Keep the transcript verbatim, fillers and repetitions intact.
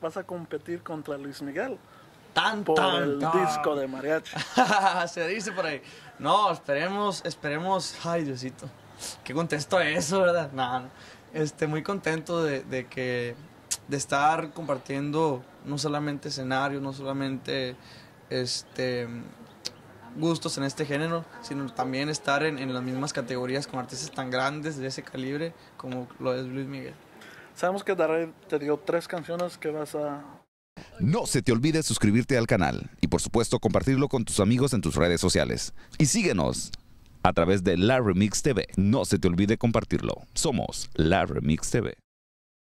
vas a competir contra Luis Miguel. Tan, por tan, el tan. disco de mariachi. Se dice por ahí. No, esperemos, esperemos. Ay, Diosito, qué contento eso, ¿verdad? No, no. Este, muy contento de, de que de estar compartiendo no solamente escenarios, no solamente este gustos en este género, sino también estar en, en las mismas categorías con artistas tan grandes de ese calibre como lo es Luis Miguel. Sabemos que Darrell te dio tres canciones que vas a... No se te olvide suscribirte al canal y por supuesto compartirlo con tus amigos en tus redes sociales. Y síguenos a través de La Remix T V. No se te olvide compartirlo. Somos La Remix T V.